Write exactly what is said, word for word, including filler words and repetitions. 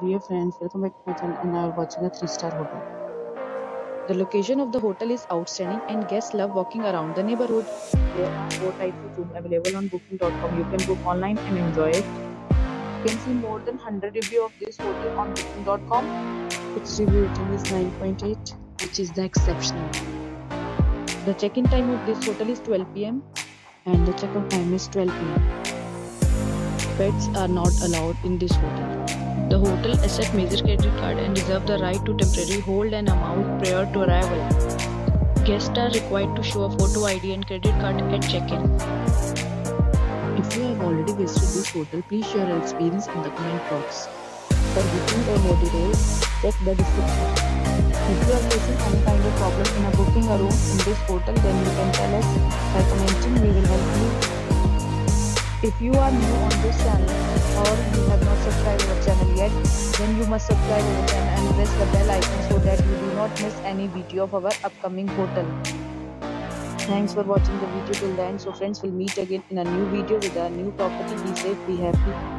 Dear friends, welcome back to my channel and I are watching a three star hotel. The location of the hotel is outstanding and guests love walking around the neighborhood. There are four types of rooms available on booking dot com. You can book online and enjoy it. You can see more than one hundred reviews of this hotel on booking dot com. Its review rating is nine point eight, which is the exceptional. The check-in time of this hotel is twelve p m and the check-out time is twelve p m Pets are not allowed in this hotel. The hotel accepts major credit card and reserve the right to temporarily hold an amount prior to arrival. Guests are required to show a photo I D and credit card at check-in. If you have already visited this hotel, please share your experience in the comment box. For booking or more details, check the description. If you are facing any kind of problem in a booking a room in this hotel, then you can tell us by commenting. We will help you. If you are new on this channel or you have not subscribed our channel yet, then you must subscribe our channel and press the bell icon so that you do not miss any video of our upcoming hotel. Thanks for watching the video till the end. So friends, we'll meet again in a new video with a new property. Be safe, be happy.